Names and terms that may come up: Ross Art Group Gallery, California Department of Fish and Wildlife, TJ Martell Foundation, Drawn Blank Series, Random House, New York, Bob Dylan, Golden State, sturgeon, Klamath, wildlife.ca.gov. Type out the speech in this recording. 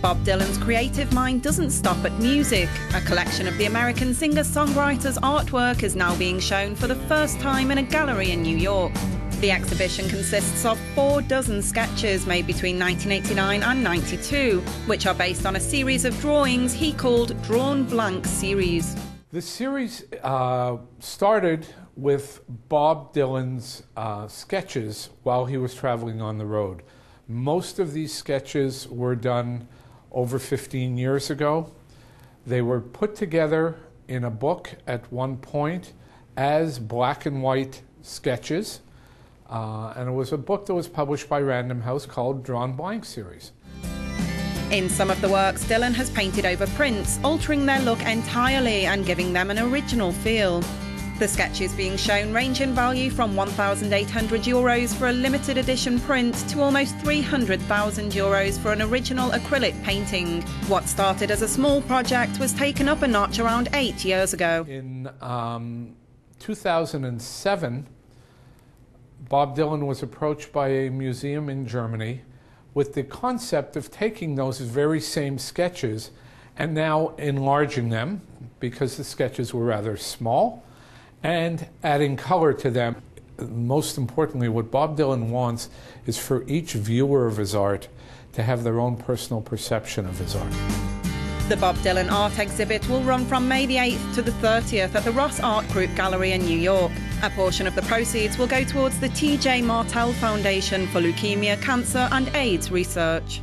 Bob Dylan's creative mind doesn't stop at music. A collection of the American singer-songwriter's artwork is now being shown for the first time in a gallery in New York. The exhibition consists of 4 dozen sketches made between 1989 and 92, which are based on a series of drawings he called Drawn Blank Series. The series started with Bob Dylan's sketches while he was traveling on the road. Most of these sketches were done over 15 years ago. They were put together in a book at one point as black and white sketches. And it was a book that was published by Random House called Drawn Blank Series. In some of the works, Dylan has painted over prints, altering their look entirely and giving them an original feel. The sketches being shown range in value from €1,800 for a limited edition print to almost €300,000 for an original acrylic painting. What started as a small project was taken up a notch around 8 years ago. In 2007, Bob Dylan was approached by a museum in Germany with the concept of taking those very same sketches and now enlarging them, because the sketches were rather small, and adding color to them. Most importantly, what Bob Dylan wants is for each viewer of his art to have their own personal perception of his art. The Bob Dylan art exhibit will run from May the 8th to the 30th at the Ross Art Group Gallery in New York. A portion of the proceeds will go towards the TJ Martell Foundation for Leukemia, Cancer and AIDS Research.